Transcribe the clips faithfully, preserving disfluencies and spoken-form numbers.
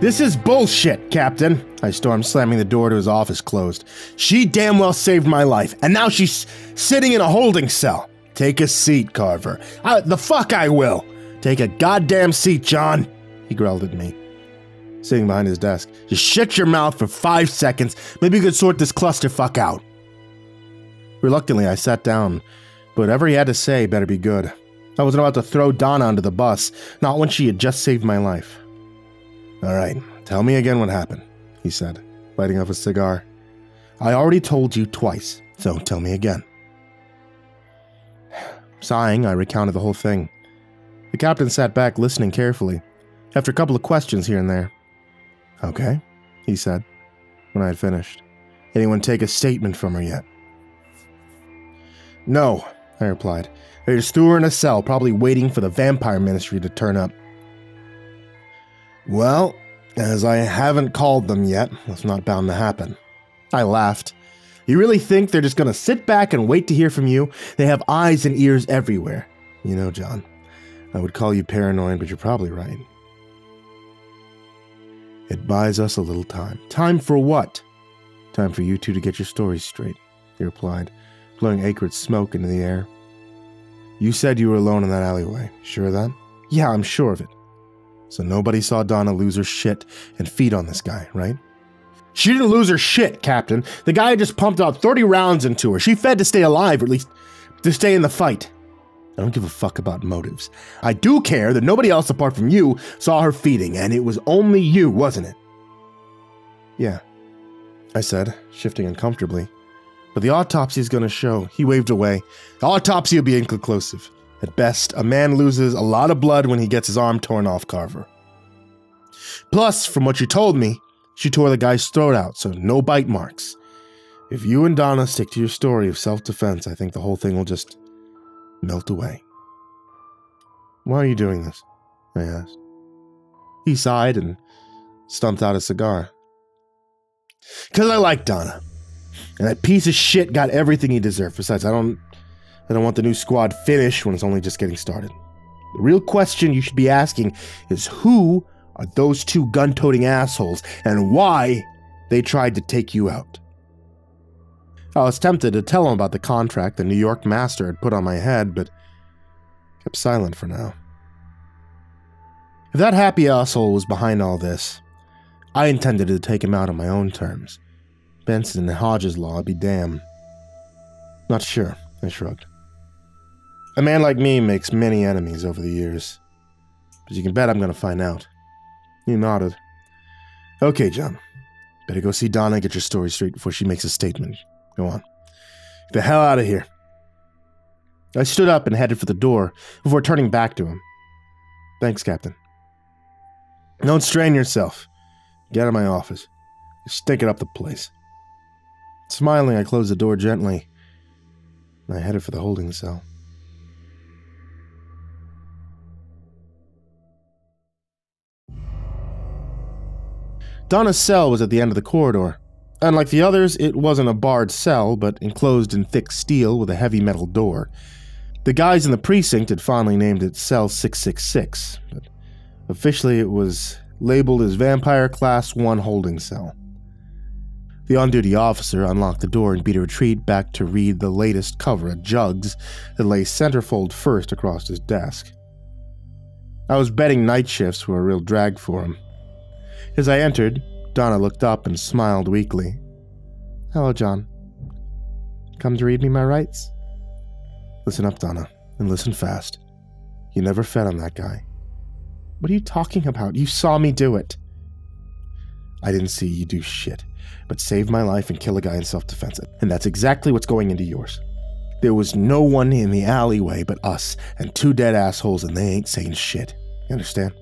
This is bullshit, Captain, I stormed, slamming the door to his office closed. She damn well saved my life, and now she's sitting in a holding cell. Take a seat, Carver. I, the fuck I will. Take a goddamn seat, John, he growled at me, sitting behind his desk. Just shut your mouth for five seconds. Maybe you could sort this clusterfuck out. Reluctantly, I sat down, but whatever he had to say better be good. I wasn't about to throw Donna under the bus, not when she had just saved my life. All right, tell me again what happened, he said, lighting up a cigar. I already told you twice, so tell me again. Sighing, I recounted the whole thing. The captain sat back, listening carefully, after a couple of questions here and there. Okay, he said, when I had finished. Anyone take a statement from her yet? No, I replied. They just threw her in a cell, probably waiting for the Vampire Ministry to turn up. Well, as I haven't called them yet, that's not bound to happen. I laughed. You really think they're just going to sit back and wait to hear from you? They have eyes and ears everywhere. You know, John, I would call you paranoid, but you're probably right. It buys us a little time. Time for what? Time for you two to get your stories straight, he replied, blowing acrid smoke into the air. You said you were alone in that alleyway. Sure of that? Yeah, I'm sure of it. So nobody saw Donna lose her shit and feed on this guy, right? She didn't lose her shit, Captain. The guy just pumped out thirty rounds into her. She fed to stay alive, or at least to stay in the fight. I don't give a fuck about motives. I do care that nobody else apart from you saw her feeding, and it was only you, wasn't it? Yeah, I said, shifting uncomfortably. But the autopsy's gonna show. He waved away. The autopsy will be inconclusive. At best, a man loses a lot of blood when he gets his arm torn off, Carver. Plus, from what you told me, she tore the guy's throat out, so no bite marks. If you and Donna stick to your story of self-defense, I think the whole thing will just melt away. Why are you doing this? I asked. He sighed and stumped out a cigar. Because I like Donna. And that piece of shit got everything he deserved. Besides, I don't... I don't want the new squad finished when it's only just getting started. The real question you should be asking is who are those two gun-toting assholes and why they tried to take you out? I was tempted to tell him about the contract the New York master had put on my head, but kept silent for now. If that happy asshole was behind all this, I intended to take him out on my own terms. Benson and Hodges' Law, be damned. Not sure, I shrugged. A man like me makes many enemies over the years, but you can bet I'm going to find out. He nodded. Okay, John. Better go see Donna and get your story straight before she makes a statement. Go on. Get the hell out of here. I stood up and headed for the door before turning back to him. Thanks, Captain. Don't strain yourself. Get out of my office. You're stinking up the place. Smiling, I closed the door gently, and I headed for the holding cell. Donna's cell was at the end of the corridor. Unlike the others, it wasn't a barred cell, but enclosed in thick steel with a heavy metal door. The guys in the precinct had fondly named it Cell six six six, but officially it was labeled as Vampire Class one Holding Cell. The on-duty officer unlocked the door and beat a retreat back to read the latest cover of Jugs that lay centerfold first across his desk. I was betting night shifts were a real drag for him. As I entered, Donna looked up and smiled weakly. Hello, John. Come to read me my rights? Listen up, Donna, and listen fast. You never fed on that guy. What are you talking about? You saw me do it. I didn't see you do shit, but save my life and kill a guy in self-defense, and that's exactly what's going into yours. There was no one in the alleyway but us, and two dead assholes, and they ain't saying shit. You understand?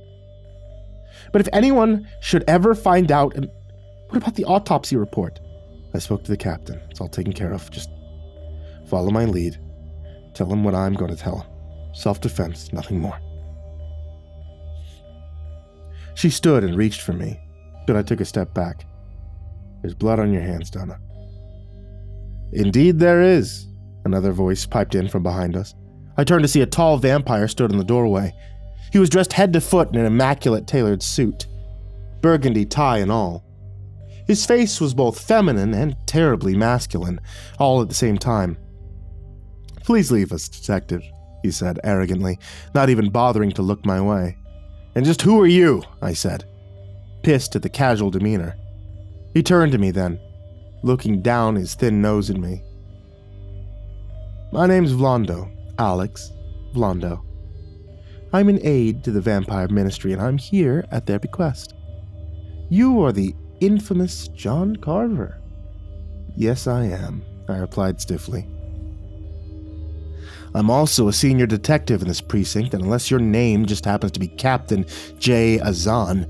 But if anyone should ever find out, and what about the autopsy report? I spoke to the captain. It's all taken care of. Just follow my lead. Tell him what I'm going to tell him. Self-defense, nothing more. She stood and reached for me, but I took a step back. There's blood on your hands, Donna. Indeed there is, another voice piped in from behind us. I turned to see a tall vampire stood in the doorway. He was dressed head to foot in an immaculate tailored suit. burgundy tie and all. His face was both feminine and terribly masculine, all at the same time. "Please leave us, detective," he said arrogantly, not even bothering to look my way. "And just who are you?" I said, pissed at the casual demeanor. He turned to me then, looking down his thin nose at me. "My name's Vlando, Alex Vlando. I'm an aide to the Vampire Ministry, and I'm here at their bequest. You are the infamous John Carver." "Yes, I am," I replied stiffly. "I'm also a senior detective in this precinct, and unless your name just happens to be Captain J. Azan,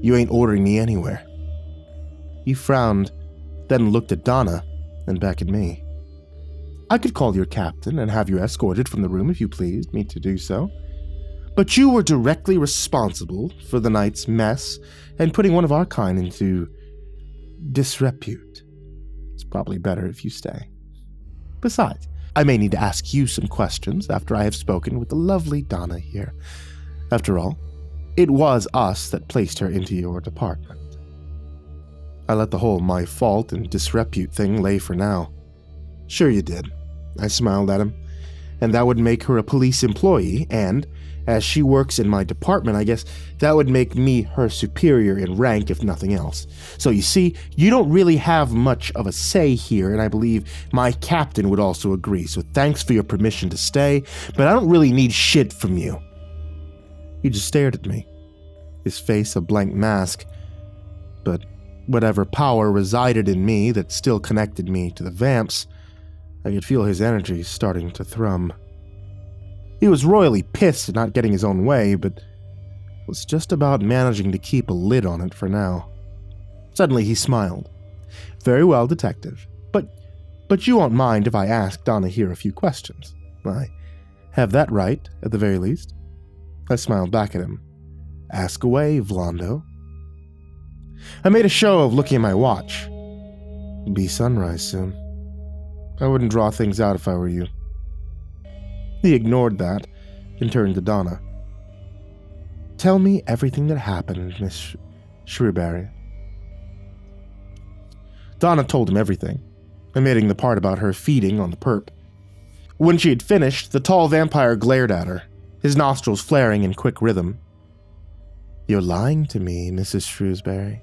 you ain't ordering me anywhere." He frowned, then looked at Donna, and back at me. "I could call your captain and have you escorted from the room if you pleased me to do so. But you were directly responsible for the night's mess and putting one of our kind into disrepute. It's probably better if you stay. Besides, I may need to ask you some questions after I have spoken with the lovely Donna here. After all, it was us that placed her into your department." I let the whole my fault and disrepute thing lay for now. "Sure you did," I smiled at him, "and that would make her a police employee, and, as she works in my department, I guess that would make me her superior in rank, if nothing else. So you see, you don't really have much of a say here, and I believe my captain would also agree, so thanks for your permission to stay, but I don't really need shit from you." He just stared at me, his face a blank mask, but whatever power resided in me that still connected me to the vamps, I could feel his energy starting to thrum. He was royally pissed at not getting his own way, but was just about managing to keep a lid on it for now. Suddenly he smiled. "Very well, detective, but but you won't mind if I ask Donna here a few questions. I have that right, at the very least." I smiled back at him. "Ask away, Vlando." I made a show of looking at my watch. It'd be sunrise soon. I wouldn't draw things out if I were you. He ignored that and turned to Donna. "Tell me everything that happened, Miss Shrewberry." Donna told him everything, omitting the part about her feeding on the perp. When she had finished, the tall vampire glared at her, his nostrils flaring in quick rhythm. "You're lying to me, Missus Shrewsbury.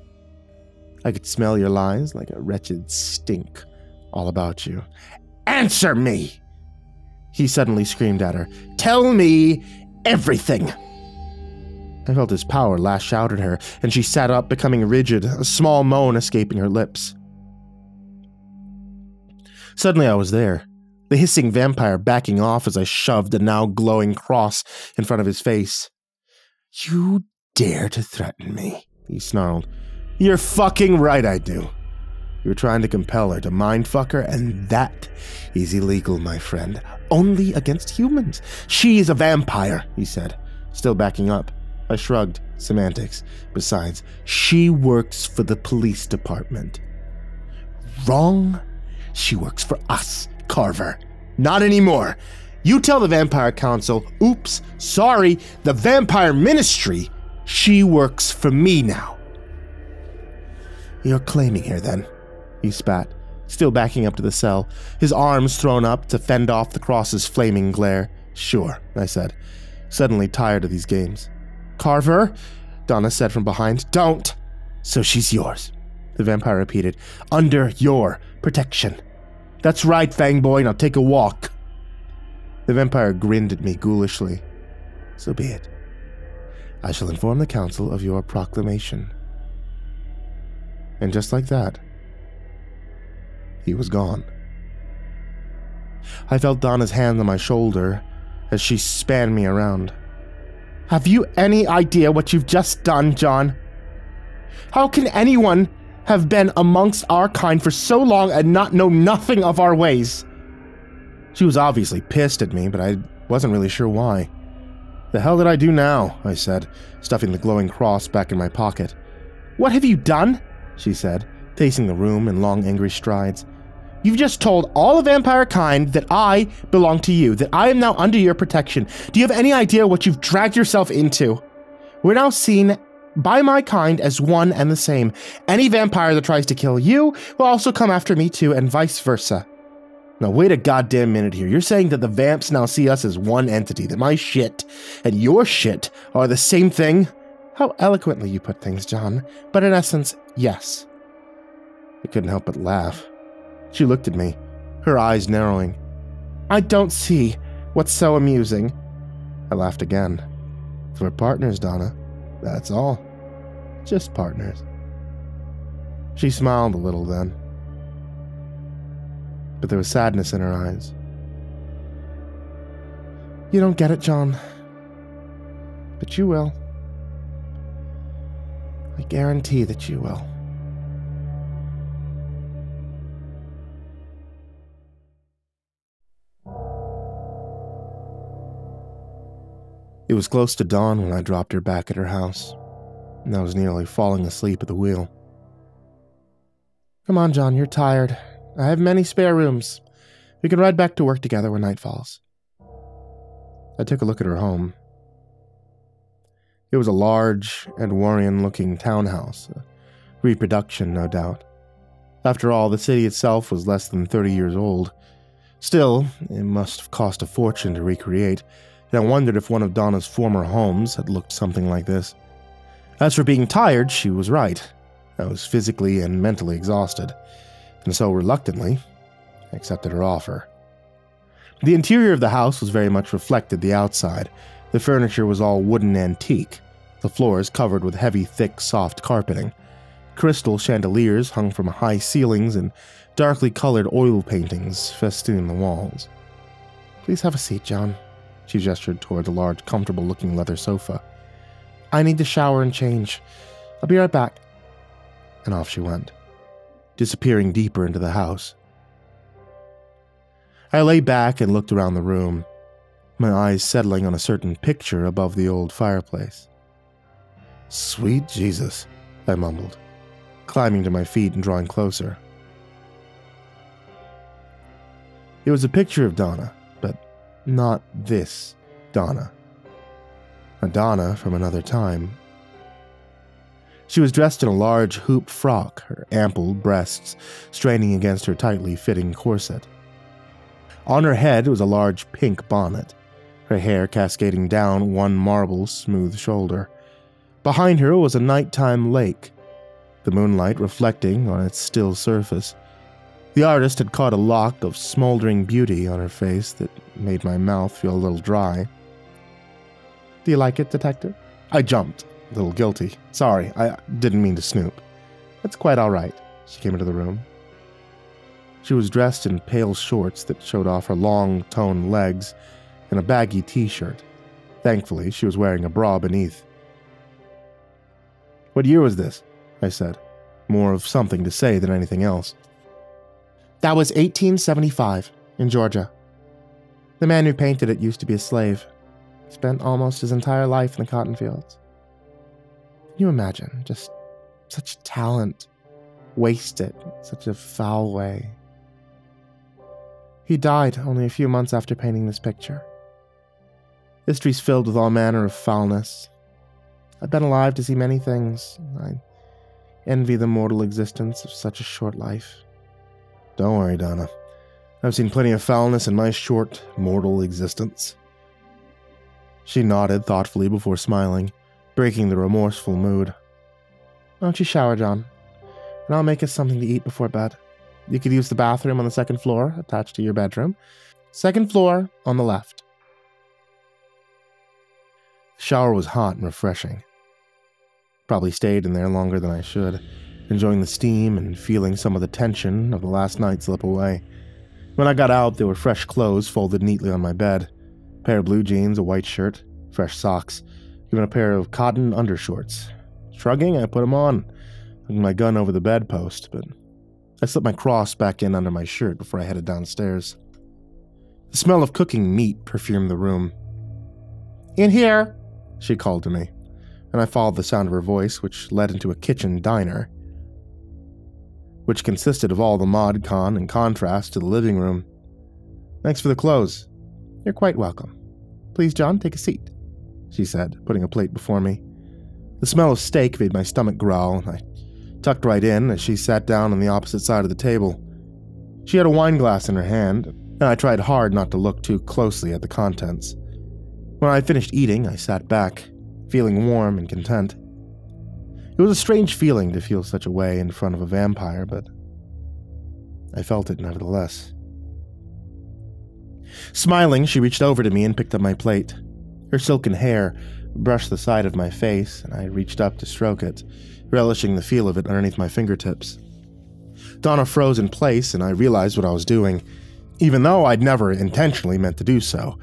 I could smell your lies like a wretched stink all about you." "Answer me!" he suddenly screamed at her. "Tell me everything!" I felt his power lash out at her, and she sat up, becoming rigid, a small moan escaping her lips. Suddenly I was there, the hissing vampire backing off as I shoved a now glowing cross in front of his face. "You dare to threaten me," he snarled. "You're fucking right I do. You're trying to compel her to mindfuck her, and that is illegal, my friend. Only against humans. She is a vampire," he said, still backing up. I shrugged. Semantics. "Besides, she works for the police department." "Wrong. She works for us, Carver." "Not anymore. You tell the Vampire Council, oops, sorry, the Vampire Ministry, she works for me now." "You're claiming her, then," he spat, still backing up to the cell, his arms thrown up to fend off the cross's flaming glare. "Sure," I said, suddenly tired of these games. "Carver," Donna said from behind. "Don't." "So she's yours," the vampire repeated, "under your protection." "That's right, Fangboy, now take a walk." The vampire grinned at me ghoulishly. "So be it. I shall inform the council of your proclamation." And just like that, he was gone. I felt Donna's hand on my shoulder as she span me around. "Have you any idea what you've just done, John? How can anyone have been amongst our kind for so long and not know nothing of our ways?" She was obviously pissed at me, but I wasn't really sure why. "The hell did I do now?" I said, stuffing the glowing cross back in my pocket. "What have you done?" she said, pacing the room in long, angry strides. "You've just told all the vampire kind that I belong to you, that I am now under your protection. Do you have any idea what you've dragged yourself into? We're now seen by my kind as one and the same. Any vampire that tries to kill you will also come after me too, and vice versa. Now wait a goddamn minute here. You're saying that the vamps now see us as one entity, that my shit and your shit are the same thing? How eloquently you put things, John. But in essence, yes. I couldn't help but laugh. She looked at me, her eyes narrowing. I don't see what's so amusing. I laughed again. We're partners, Donna. That's all. Just partners. She smiled a little then. But there was sadness in her eyes. You don't get it, John. But you will. I guarantee that you will. It was close to dawn when I dropped her back at her house, and I was nearly falling asleep at the wheel. Come on, John, you're tired. I have many spare rooms. We can ride back to work together when night falls. I took a look at her home. It was a large, Edwardian-looking townhouse, a reproduction, no doubt. After all, the city itself was less than thirty years old. Still, it must have cost a fortune to recreate, and I wondered if one of Donna's former homes had looked something like this. As for being tired, she was right. I was physically and mentally exhausted, and so reluctantly, I accepted her offer. The interior of the house was very much reflected the outside. The furniture was all wooden antique, the floors covered with heavy, thick, soft carpeting. Crystal chandeliers hung from high ceilings, and darkly colored oil paintings festooned the walls. Please have a seat, John. She gestured toward a large, comfortable-looking leather sofa. I need to shower and change. I'll be right back. And off she went, disappearing deeper into the house. I lay back and looked around the room, my eyes settling on a certain picture above the old fireplace. Sweet Jesus, I mumbled, climbing to my feet and drawing closer. It was a picture of Donna. Not this Donna. A Donna from another time. She was dressed in a large hoop frock, her ample breasts straining against her tightly fitting corset. On her head was a large pink bonnet, her hair cascading down one marble smooth shoulder. Behind her was a nighttime lake, the moonlight reflecting on its still surface. The artist had caught a lock of smoldering beauty on her face that made my mouth feel a little dry. Do you like it, Detective? I jumped, a little guilty. Sorry, I didn't mean to snoop. That's quite all right. She came into the room. She was dressed in pale shorts that showed off her long, toned legs and a baggy t-shirt. Thankfully, she was wearing a bra beneath. What year was this? I said, more of something to say than anything else. That was eighteen seventy-five, in Georgia. The man who painted it used to be a slave. Spent almost his entire life in the cotton fields. Can you imagine? Just such talent. Wasted in such a foul way. He died only a few months after painting this picture. History's filled with all manner of foulness. I've been alive to see many things. I envy the mortal existence of such a short life. Don't worry, Donna. I've seen plenty of foulness in my short, mortal existence. She nodded thoughtfully before smiling, breaking the remorseful mood. Why don't you shower, John? And I'll make us something to eat before bed. You could use the bathroom on the second floor, attached to your bedroom. Second floor, on the left. The shower was hot and refreshing. Probably stayed in there longer than I should, enjoying the steam and feeling some of the tension of the last night slip away. When I got out, there were fresh clothes folded neatly on my bed. A pair of blue jeans, a white shirt, fresh socks, even a pair of cotton undershorts. Shrugging, I put them on, hung my gun over the bedpost, but I slipped my cross back in under my shirt before I headed downstairs. The smell of cooking meat perfumed the room. In here, she called to me, and I followed the sound of her voice, which led into a kitchen diner, which consisted of all the mod con in contrast to the living room. Thanks for the clothes. You're quite welcome. Please, John, take a seat, she said, putting a plate before me. The smell of steak made my stomach growl, and I tucked right in as she sat down on the opposite side of the table. She had a wine glass in her hand, and I tried hard not to look too closely at the contents. When I finished eating, I sat back, feeling warm and content. It was a strange feeling to feel such a way in front of a vampire, but I felt it nevertheless. Smiling, she reached over to me and picked up my plate. Her silken hair brushed the side of my face, and I reached up to stroke it, relishing the feel of it underneath my fingertips. Donna froze in place, and I realized what I was doing, even though I'd never intentionally meant to do so.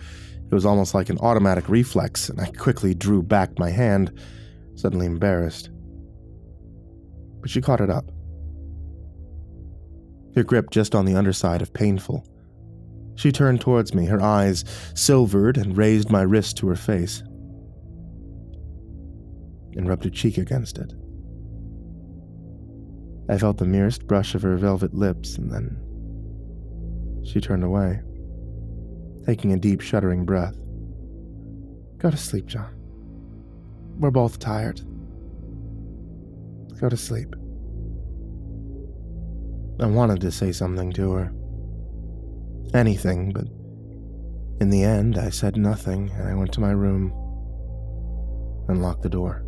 It was almost like an automatic reflex, and I quickly drew back my hand, suddenly embarrassed. But she caught it up, her grip just on the underside of painful. She turned towards me, her eyes silvered, and raised my wrist to her face and rubbed her cheek against it. I felt the merest brush of her velvet lips, and then she turned away, taking a deep, shuddering breath. Go to sleep, John. We're both tired. Go to sleep. I wanted to say something to her. Anything, but in the end, I said nothing, and I went to my room and locked the door.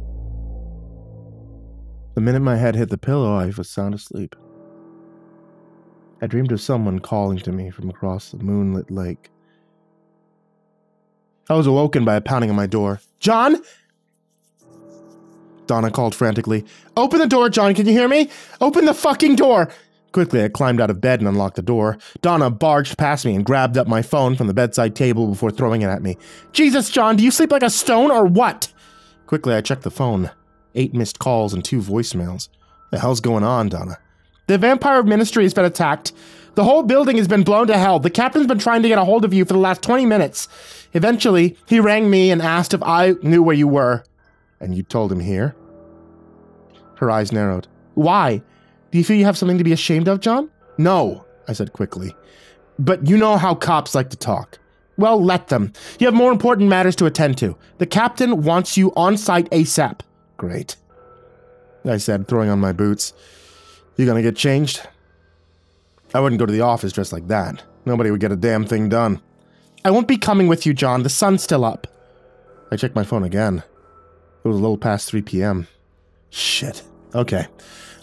The minute my head hit the pillow, I was sound asleep. I dreamed of someone calling to me from across the moonlit lake. I was awoken by a pounding on my door. John! Donna called frantically. Open the door, John, can you hear me? Open the fucking door! Quickly, I climbed out of bed and unlocked the door. Donna barged past me and grabbed up my phone from the bedside table before throwing it at me. Jesus, John, do you sleep like a stone or what? Quickly, I checked the phone. Eight missed calls and two voicemails. The hell's going on, Donna? The Vampire Ministry has been attacked. The whole building has been blown to hell. The captain's been trying to get a hold of you for the last twenty minutes. Eventually, he rang me and asked if I knew where you were. And you told him here? Her eyes narrowed. Why? Do you feel you have something to be ashamed of, John? No, I said quickly. But you know how cops like to talk. Well, let them. You have more important matters to attend to. The captain wants you on site ASAP. Great, I said, throwing on my boots. You gonna get changed? I wouldn't go to the office dressed like that. Nobody would get a damn thing done. I won't be coming with you, John. The sun's still up. I checked my phone again. It was a little past three p m Shit. Okay.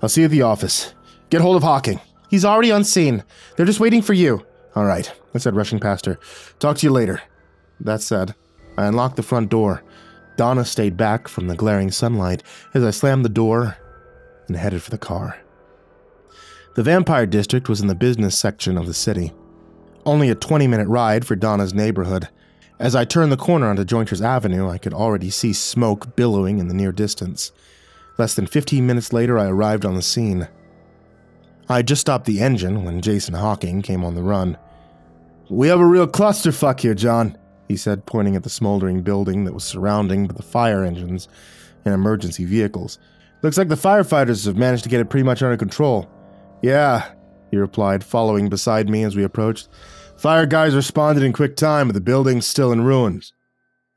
I'll see you at the office. Get hold of Hawking. He's already on scene. They're just waiting for you. All right, I said, rushing past her. Talk to you later. That said, I unlocked the front door. Donna stayed back from the glaring sunlight as I slammed the door and headed for the car. The Vampire District was in the business section of the city. Only a twenty-minute ride for Donna's neighborhood. As I turned the corner onto Jointers Avenue, I could already see smoke billowing in the near distance. Less than fifteen minutes later, I arrived on the scene. I had just stopped the engine when Jason Hawking came on the run. We have a real clusterfuck here, John, he said, pointing at the smoldering building that was surrounding the fire engines and emergency vehicles. Looks like the firefighters have managed to get it pretty much under control. Yeah, he replied, following beside me as we approached. Fire guys responded in quick time, but the building's still in ruins.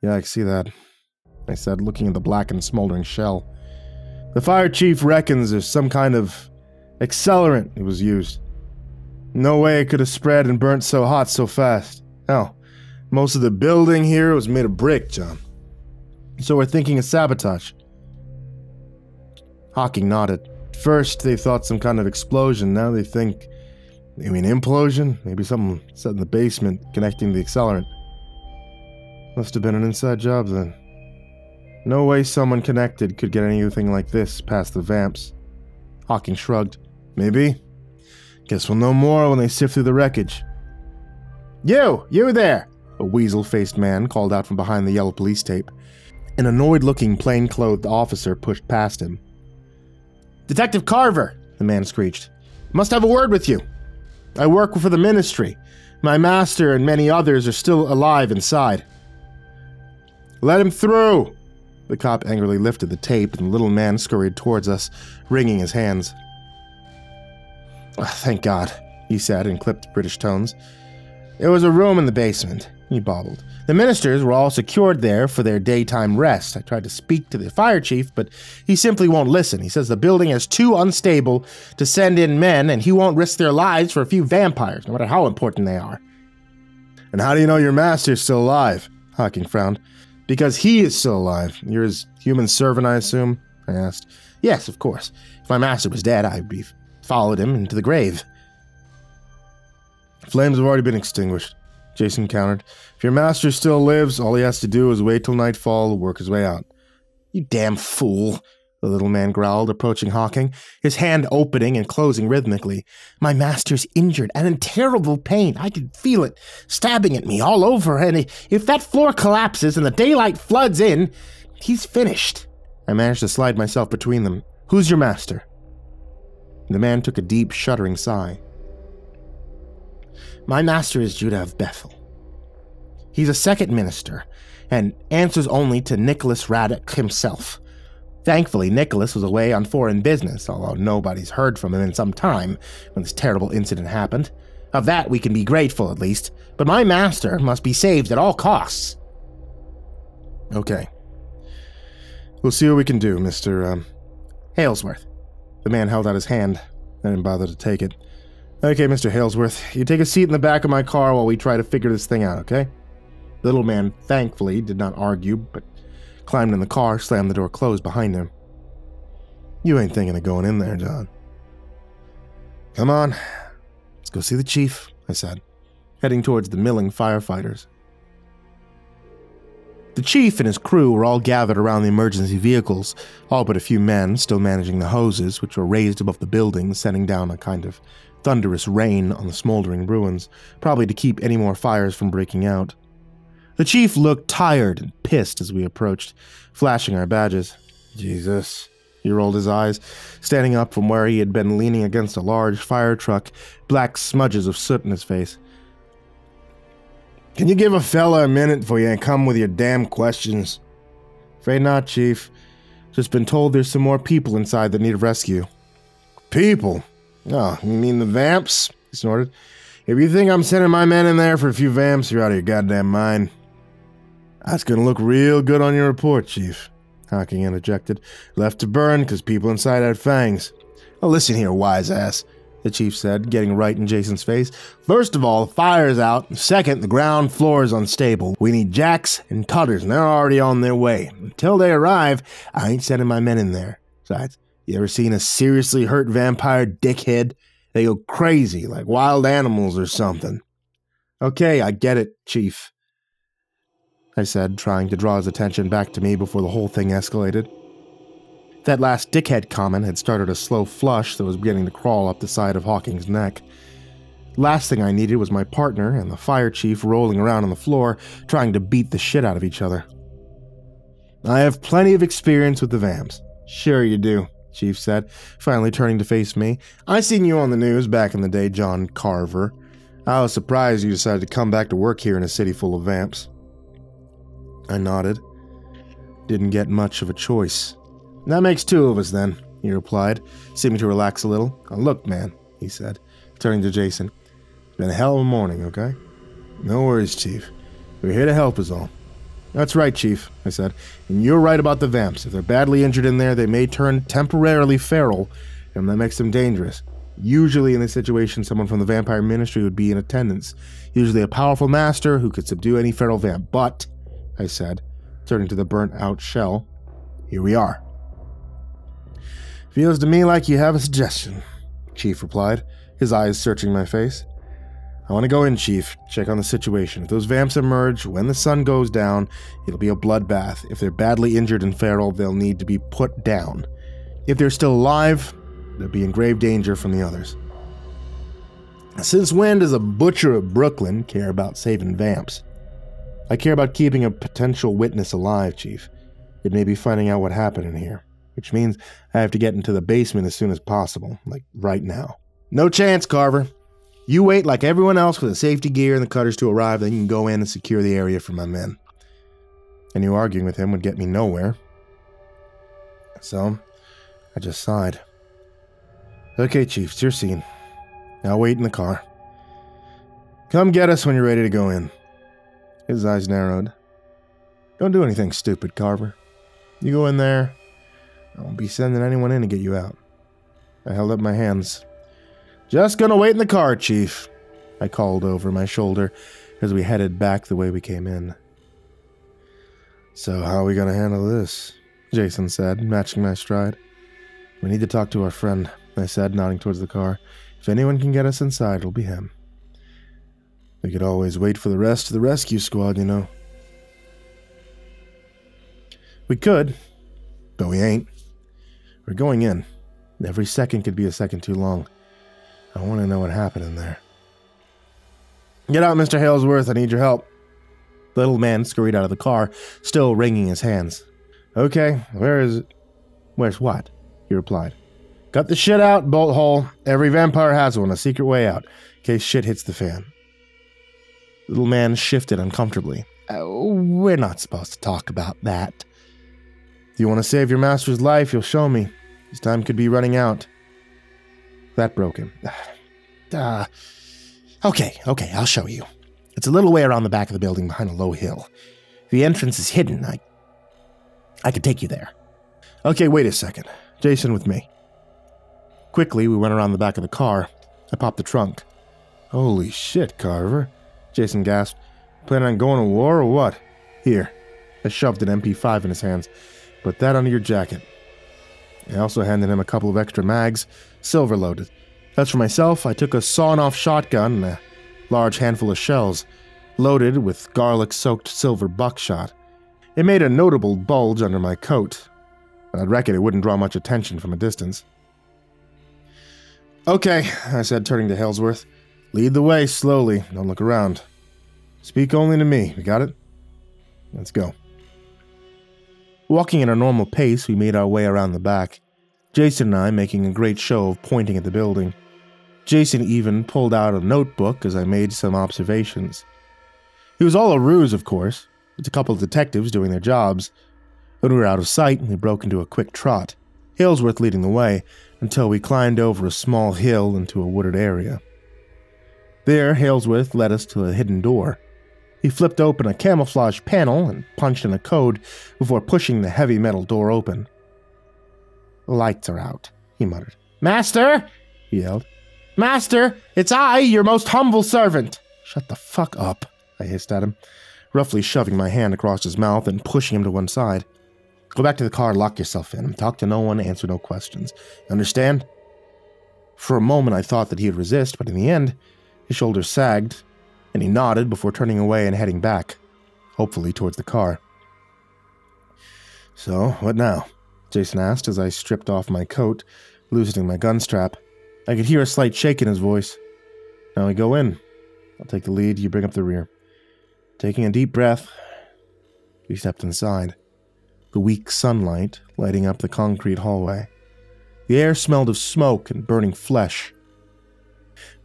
Yeah, I see that, I said, looking at the blackened smoldering shell. The fire chief reckons there's some kind of accelerant it was used. No way it could have spread and burnt so hot so fast. Hell, most of the building here was made of brick, John. So we're thinking of sabotage. Hawking nodded. First, they thought some kind of explosion. Now they think, I mean, implosion? Maybe something set in the basement connecting the accelerant. Must have been an inside job then. No way someone connected could get anything like this past the vamps. Hawking shrugged. Maybe. Guess we'll know more when they sift through the wreckage. You! You there! A weasel-faced man called out from behind the yellow police tape. An annoyed-looking, plain-clothed officer pushed past him. Detective Carver! The man screeched. Must have a word with you. I work for the ministry. My master and many others are still alive inside. Let him through! The cop angrily lifted the tape, and the little man scurried towards us, wringing his hands. Oh, thank God, he said in clipped British tones. It was a room in the basement. he bawled. The ministers were all secured there for their daytime rest. I tried to speak to the fire chief, but he simply won't listen. He says the building is too unstable to send in men, and he won't risk their lives for a few vampires, no matter how important they are. And how do you know your master's still alive? Hawking frowned. Because he is still alive. You're his human servant, I assume? I asked. Yes, of course. If my master was dead, I'd be followed him into the grave. Flames have already been extinguished, Jason countered. If your master still lives, all he has to do is wait till nightfall and work his way out. You damn fool, the little man growled, approaching Hawking, his hand opening and closing rhythmically. My master's injured and in terrible pain. I can feel it stabbing at me all over, and if that floor collapses and the daylight floods in, he's finished. I managed to slide myself between them. Who's your master? The man took a deep, shuddering sigh. My master is Judah of Bethel. He's a second minister, and answers only to Nicholas Raddock himself. Thankfully, Nicholas was away on foreign business, although nobody's heard from him in some time when this terrible incident happened. Of that, we can be grateful, at least. But my master must be saved at all costs. Okay. We'll see what we can do, Mister Um, Halesworth. The man held out his hand. I didn't bother to take it. Okay, Mister Halesworth, you take a seat in the back of my car while we try to figure this thing out, okay? The little man, thankfully, did not argue, but climbed in the car, slammed the door closed behind him. You ain't thinking of going in there, John. Come on, let's go see the chief, I said, heading towards the milling firefighters. The chief and his crew were all gathered around the emergency vehicles, all but a few men still managing the hoses, which were raised above the building, sending down a kind of thunderous rain on the smoldering ruins, probably to keep any more fires from breaking out. The chief looked tired and pissed as we approached, flashing our badges. Jesus, he rolled his eyes, standing up from where he had been leaning against a large fire truck, black smudges of soot in his face. Can you give a fella a minute before you come with your damn questions? Afraid not, Chief. Just been told there's some more people inside that need rescue. People? Oh, you mean the vamps? He snorted. If you think I'm sending my men in there for a few vamps, you're out of your goddamn mind. That's gonna look real good on your report, Chief, Hawking interjected. Left to burn, because people inside had fangs. Oh, listen here, wise ass, the Chief said, getting right in Jason's face. First of all, the fire's out. Second, the ground floor is unstable. We need jacks and cutters, and they're already on their way. Until they arrive, I ain't sending my men in there. Besides, you ever seen a seriously hurt vampire dickhead? They go crazy, like wild animals or something. Okay, I get it, Chief, I said, trying to draw his attention back to me before the whole thing escalated. That last dickhead comment had started a slow flush that was beginning to crawl up the side of Hawking's neck. Last thing I needed was my partner and the fire chief rolling around on the floor, trying to beat the shit out of each other. I have plenty of experience with the vamps. Sure you do, Chief said, finally turning to face me. I seen you on the news back in the day, John Carver. I was surprised you decided to come back to work here in a city full of vamps. I nodded. Didn't get much of a choice. That makes two of us then, he replied, seeming to relax a little. Oh, look, man, he said, turning to Jason. It's been a hell of a morning, okay? No worries, Chief. We're here to help is all. That's right, Chief, I said, and you're right about the vamps. If they're badly injured in there, they may turn temporarily feral, and that makes them dangerous. Usually in this situation, someone from the Vampire Ministry would be in attendance, usually a powerful master who could subdue any feral vamp. But, I said, turning to the burnt-out shell, here we are. Feels to me like you have a suggestion, Chief replied, his eyes searching my face. I want to go in, Chief, check on the situation. If those vamps emerge, when the sun goes down, it'll be a bloodbath. If they're badly injured and feral, they'll need to be put down. If they're still alive, they'll be in grave danger from the others. Since when does a butcher of Brooklyn care about saving vamps? I care about keeping a potential witness alive, Chief. It may be finding out what happened in here, which means I have to get into the basement as soon as possible, like right now. No chance, Carver. You wait like everyone else for the safety gear and the cutters to arrive, then you can go in and secure the area for my men. I knew arguing with him would get me nowhere. So, I just sighed. Okay, Chief, it's your scene. Now wait in the car. Come get us when you're ready to go in. His eyes narrowed. Don't do anything stupid, Carver. You go in there, I won't be sending anyone in to get you out. I held up my hands. Just gonna wait in the car, Chief, I called over my shoulder as we headed back the way we came in. So how are we gonna handle this? Jason said, matching my stride. We need to talk to our friend, I said, nodding towards the car. If anyone can get us inside, it'll be him. We could always wait for the rest of the rescue squad, you know. We could, but we ain't. We're going in. Every second could be a second too long. I want to know what happened in there. Get out, Mister Halesworth. I need your help. The little man scurried out of the car, still wringing his hands. Okay, where is it? Where's what? He replied. Cut the shit out, bolt hole. Every vampire has one, a secret way out, in case shit hits the fan. The little man shifted uncomfortably. Oh, we're not supposed to talk about that. If you want to save your master's life, you'll show me. His time could be running out. That broke him. Uh, okay, okay, I'll show you. It's a little way around the back of the building behind a low hill. The entrance is hidden. I, I could take you there. Okay, wait a second. Jason with me. Quickly, we went around the back of the car. I popped the trunk. Holy shit, Carver, Jason gasped. Planning on going to war or what? Here. I shoved an M P five in his hands. Put that under your jacket. I also handed him a couple of extra mags, silver-loaded. As for myself, I took a sawn-off shotgun and a large handful of shells, loaded with garlic-soaked silver buckshot. It made a notable bulge under my coat, but I'd reckon it wouldn't draw much attention from a distance. Okay, I said, turning to Halesworth. Lead the way slowly, don't look around. Speak only to me, we got it? Let's go. Walking at a normal pace, we made our way around the back, Jason and I making a great show of pointing at the building. Jason even pulled out a notebook as I made some observations. It was all a ruse, of course. It's a couple of detectives doing their jobs. When we were out of sight, we broke into a quick trot, Halesworth leading the way, until we climbed over a small hill into a wooded area. There, Halesworth led us to a hidden door. He flipped open a camouflage panel and punched in a code before pushing the heavy metal door open. Lights are out, he muttered. Master, he yelled. Master, it's I, your most humble servant. Shut the fuck up, I hissed at him, roughly shoving my hand across his mouth and pushing him to one side. Go back to the car, lock yourself in. Talk to no one, answer no questions. Understand? For a moment I thought that he would resist, but in the end, his shoulders sagged, and he nodded before turning away and heading back, hopefully towards the car. So, what now? Jason asked as I stripped off my coat, loosening my gun strap. I could hear a slight shake in his voice. Now we go in. I'll take the lead, you bring up the rear. Taking a deep breath, we stepped inside, the weak sunlight lighting up the concrete hallway. The air smelled of smoke and burning flesh.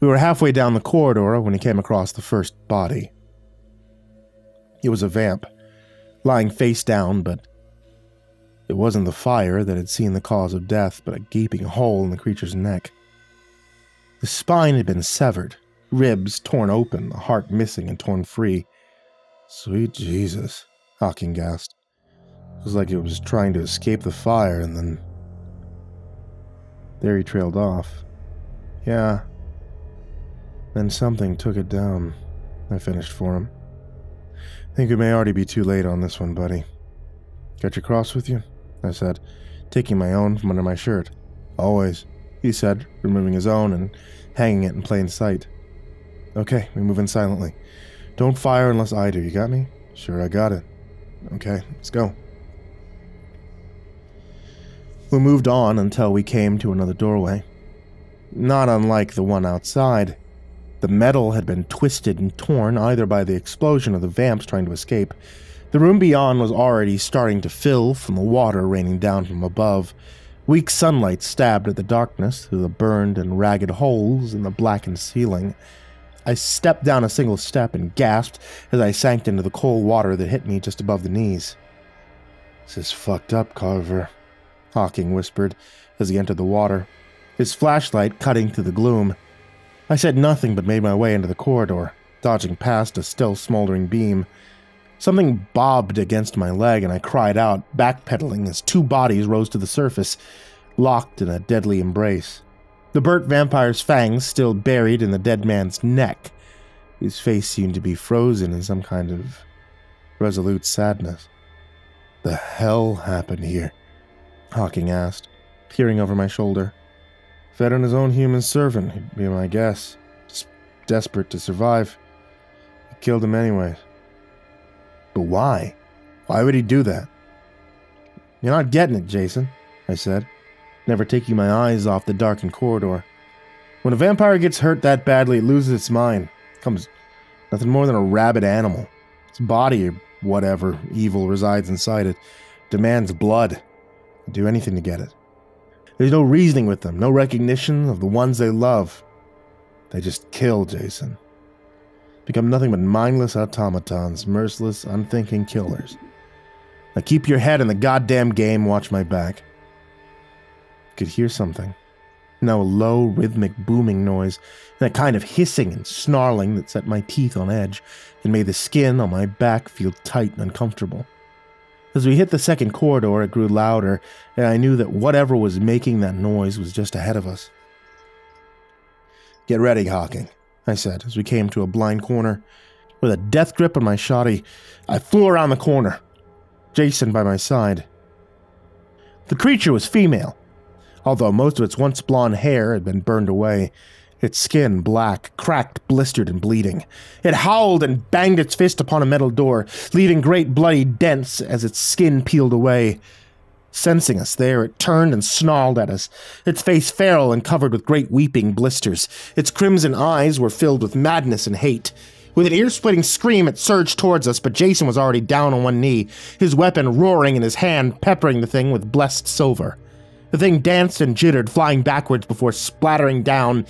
We were halfway down the corridor when he came across the first body. It was a vamp, lying face down, but it wasn't the fire that had seen the cause of death, but a gaping hole in the creature's neck. The spine had been severed, ribs torn open, the heart missing and torn free. Sweet Jesus, Hawking gasped. It was like it was trying to escape the fire, and then... There he trailed off. Yeah... Then something took it down, I finished for him. Think it may already be too late on this one, buddy. Got your cross with you? I said, taking my own from under my shirt. Always, he said, removing his own and hanging it in plain sight. Okay, we move in silently. Don't fire unless I do, you got me? Sure, I got it. Okay, let's go. We moved on until we came to another doorway. Not unlike the one outside. The metal had been twisted and torn, either by the explosion or the vamps trying to escape. The room beyond was already starting to fill from the water raining down from above. Weak sunlight stabbed at the darkness through the burned and ragged holes in the blackened ceiling. I stepped down a single step and gasped as I sank into the cold water that hit me just above the knees. This is fucked up, Carver, Hawking whispered as he entered the water, his flashlight cutting through the gloom. I said nothing but made my way into the corridor. dodging past a still smoldering beam. Something bobbed against my leg, and I cried out, backpedaling as two bodies rose to the surface, locked in a deadly embrace. The burnt vampire's fangs still buried in the dead man's neck. His face seemed to be frozen in some kind of resolute sadness. "The hell happened here?" Hawking asked, peering over my shoulder. "Fed on his own human servant, he'd be my guess. Just desperate to survive. He killed him anyways." "But why? Why would he do that?" "You're not getting it, Jason," I said, never taking my eyes off the darkened corridor. "When a vampire gets hurt that badly, it loses its mind. It becomes nothing more than a rabid animal. Its body, or whatever evil resides inside it, demands blood. It'll do anything to get it. There's no reasoning with them, no recognition of the ones they love. They just kill, Jason. Become nothing but mindless automatons, merciless, unthinking killers. Now keep your head in the goddamn game, watch my back." I could hear something. Now a low, rhythmic, booming noise, that kind of hissing and snarling that set my teeth on edge and made the skin on my back feel tight and uncomfortable. As we hit the second corridor, it grew louder, and I knew that whatever was making that noise was just ahead of us. "Get ready, Hawking," I said, as we came to a blind corner. With a death grip on my shoddy, I flew around the corner, Jason by my side. The creature was female. Although most of its once blonde hair had been burned away, its skin black, cracked, blistered, and bleeding. It howled and banged its fist upon a metal door, leaving great bloody dents as its skin peeled away. Sensing us there, it turned and snarled at us, its face feral and covered with great weeping blisters. Its crimson eyes were filled with madness and hate. With an ear-splitting scream, it surged towards us, but Jason was already down on one knee, his weapon roaring in his hand, peppering the thing with blessed silver. The thing danced and jittered, flying backwards before splattering down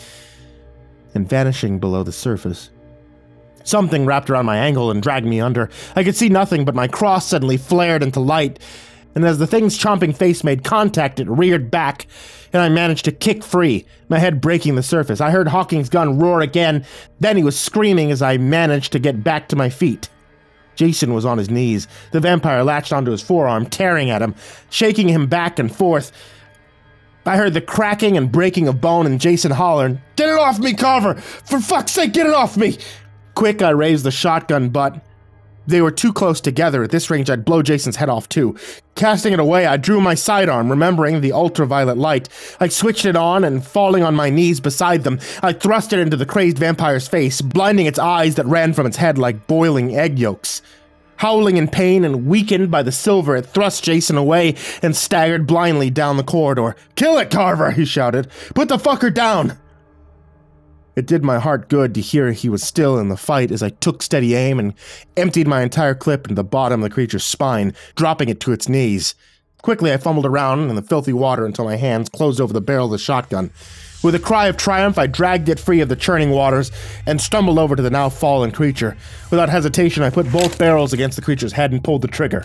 and vanishing below the surface. Something wrapped around my ankle and dragged me under. I could see nothing, but my cross suddenly flared into light, and as the thing's chomping face made contact, it reared back, and I managed to kick free, my head breaking the surface. I heard Hawking's gun roar again, then he was screaming as I managed to get back to my feet. Jason was on his knees. The vampire latched onto his forearm, tearing at him, shaking him back and forth. I heard the cracking and breaking of bone, and Jason hollered, "Get it off me, Carver! For fuck's sake, get it off me!" Quick, I raised the shotgun butt. They were too close together. At this range, I'd blow Jason's head off, too. Casting it away, I drew my sidearm, remembering the ultraviolet light. I switched it on, and falling on my knees beside them, I thrust it into the crazed vampire's face, blinding its eyes that ran from its head like boiling egg yolks. Howling in pain and weakened by the silver, it thrust Jason away and staggered blindly down the corridor. "Kill it, Carver!" he shouted. "Put the fucker down!" It did my heart good to hear he was still in the fight as I took steady aim and emptied my entire clip into the bottom of the creature's spine, dropping it to its knees. Quickly, I fumbled around in the filthy water until my hands closed over the barrel of the shotgun. With a cry of triumph, I dragged it free of the churning waters and stumbled over to the now fallen creature. Without hesitation, I put both barrels against the creature's head and pulled the trigger.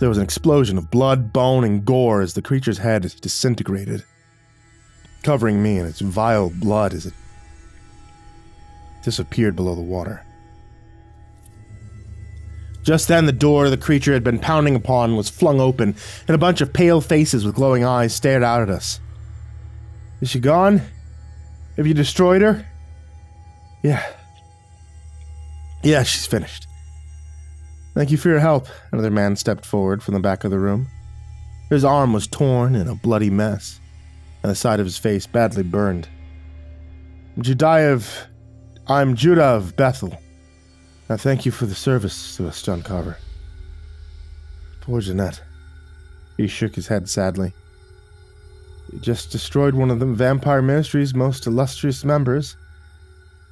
There was an explosion of blood, bone, and gore as the creature's head disintegrated, covering me in its vile blood as it disappeared below the water. Just then, the door the creature had been pounding upon was flung open, and a bunch of pale faces with glowing eyes stared out at us. "Is she gone? Have you destroyed her?" "Yeah. Yeah, she's finished. Thank you for your help," another man stepped forward from the back of the room. His arm was torn in a bloody mess, and the side of his face badly burned. "Judah of... I'm Judah of Bethel. I thank you for the service to us, John Carver." "Poor Jeanette." He shook his head sadly. "You just destroyed one of the Vampire Ministry's most illustrious members.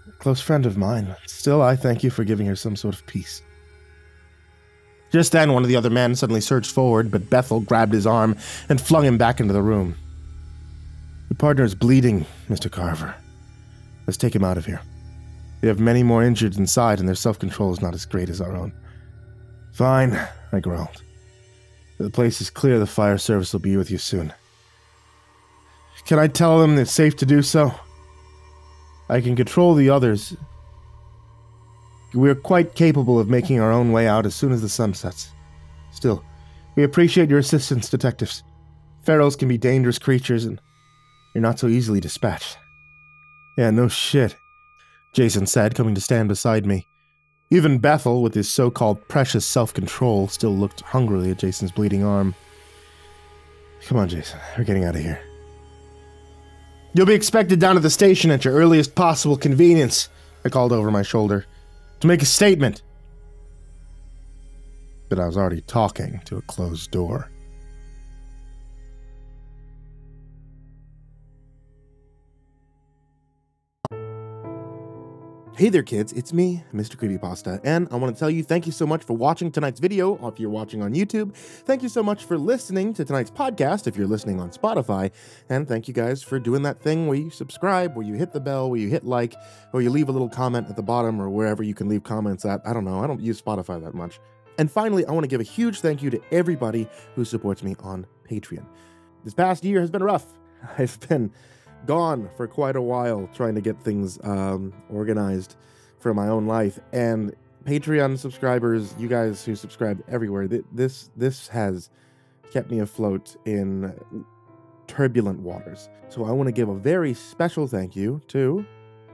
A close friend of mine. Still, I thank you for giving her some sort of peace." Just then, one of the other men suddenly surged forward, but Bethel grabbed his arm and flung him back into the room. "Your partner is bleeding, Mister Carver. Let's take him out of here. They have many more injured inside, and their self-control is not as great as our own." "Fine," I growled. "The place is clear. The fire service will be with you soon." "Can I tell them it's safe to do so?" I can control the others. We're quite capable of making our own way out as soon as the sun sets. Still, we appreciate your assistance, detectives. Pharaohs can be dangerous creatures, and you're not so easily dispatched. Yeah, no shit, Jason said, coming to stand beside me. Even Bethel, with his so-called precious self-control, still looked hungrily at Jason's bleeding arm. Come on, Jason, we're getting out of here. You'll be expected down at the station at your earliest possible convenience, I called over my shoulder, to make a statement. But I was already talking to a closed door. Hey there kids, it's me, Mister CreepyPasta, and I want to tell you thank you so much for watching tonight's video if you're watching on YouTube, thank you so much for listening to tonight's podcast if you're listening on Spotify, and thank you guys for doing that thing where you subscribe, where you hit the bell, where you hit like, or you leave a little comment at the bottom or wherever you can leave comments at. I don't know, I don't use Spotify that much. And finally, I want to give a huge thank you to everybody who supports me on Patreon. This past year has been rough. I've been gone for quite a while trying to get things um, organized for my own life, and Patreon subscribers, you guys who subscribe everywhere, th this this has kept me afloat in turbulent waters. So I want to give a very special thank you to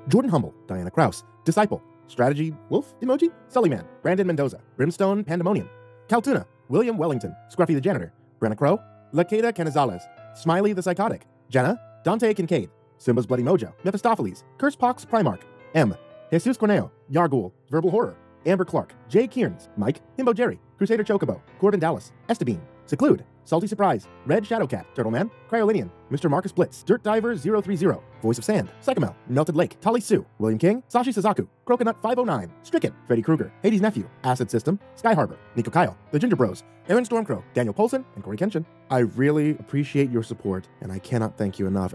Jordan Humble, Diana Krause, Disciple, Strategy Wolf Emoji, Sullyman, Brandon Mendoza, Brimstone Pandemonium, Caltuna, William Wellington, Scruffy the Janitor, Brenna Crow, Lakeda Canizales, Smiley the Psychotic, Jenna, Dante Kincaid, Simba's Bloody Mojo, Mephistopheles, Cursepox Primarch, M, Jesus Corneo, Yargul, Verbal Horror, Amber Clark, Jay Kearns, Mike, Himbo Jerry, Crusader Chocobo, Gordon Dallas, Estebean, Seclude, Salty Surprise, Red Shadowcat, Turtleman, Cryolinian, Mister Marcus Blitz, Dirt Diver zero three zero, Voice of Sand, Psychomel, Melted Lake, Tali Sue, William King, Sashi Suzaku, Croconut five oh nine, Stricken, Freddy Krueger, Hades Nephew, Acid System, Sky Harbor, Nico Kyle, The Ginger Bros, Aaron Stormcrow, Daniel Polson, and Corey Kenshin. I really appreciate your support, and I cannot thank you enough.